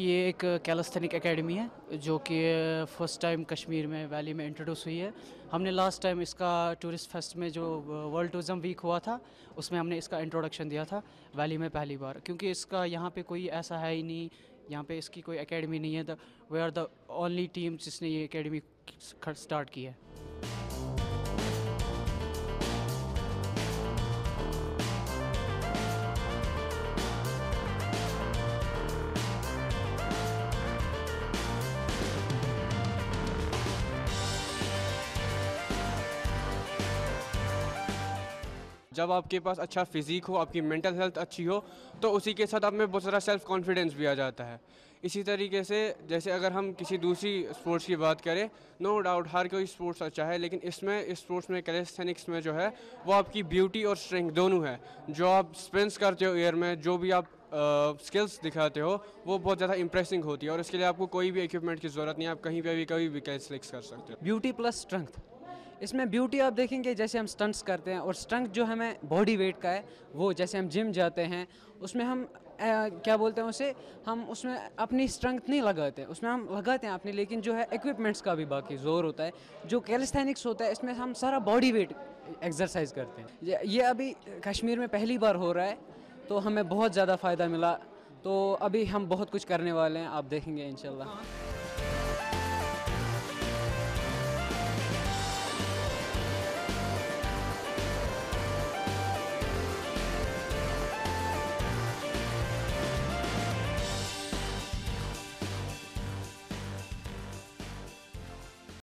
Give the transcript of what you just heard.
ये एक calisthenic academy है जो कि फर्स्ट टाइम कश्मीर में वैली में इंट्रोड्यूस हुई है। हमने लास्ट टाइम इसका टूरिस्ट फेस्ट में जो वर्ल्ड टूरिज़म वीक हुआ था उसमें हमने इसका इंट्रोडक्शन दिया था वैली में पहली बार, क्योंकि इसका यहाँ पे कोई ऐसा है ही नहीं, यहाँ पे इसकी कोई एकेडमी नहीं है। We are the only team जिसने ये एकेडमी स्टार्ट की है। जब आपके पास अच्छा फिजिक हो, आपकी मेंटल हेल्थ अच्छी हो, तो उसी के साथ आप में बहुत सारा सेल्फ कॉन्फिडेंस भी आ जाता है। इसी तरीके से जैसे अगर हम किसी दूसरी स्पोर्ट्स की बात करें, नो डाउट हर कोई स्पोर्ट्स अच्छा है, लेकिन इस स्पोर्ट्स में कैलिस्थेनिक्स में जो है वो आपकी ब्यूटी और स्ट्रेंथ दोनों है। जो आप स्पिंस करते हो एयर में, जो भी आप स्किल्स दिखाते हो, वो बहुत ज़्यादा इंप्रेसिंग होती है और इसके लिए आपको कोई भी इक्विपमेंट की ज़रूरत नहीं है। आप कहीं पर भी कभी भी कैलिस्थेनिक्स कर सकते हो। ब्यूटी प्लस स्ट्रेंथ, इसमें ब्यूटी आप देखेंगे जैसे हम स्टंट्स करते हैं और स्टंट जो हमें बॉडी वेट का है वो जैसे हम जिम जाते हैं उसमें हम क्या बोलते हैं उसे, हम उसमें अपनी स्ट्रेंथ नहीं लगाते, उसमें हम लगाते हैं अपनी, लेकिन जो है इक्विपमेंट्स का भी बाकी जोर होता है। जो कैलिस्थेनिक्स होता है इसमें हम सारा बॉडी वेट एक्सरसाइज करते हैं। ये अभी कश्मीर में पहली बार हो रहा है तो हमें बहुत ज़्यादा फ़ायदा मिला, तो अभी हम बहुत कुछ करने वाले हैं, आप देखेंगे इंशाल्लाह।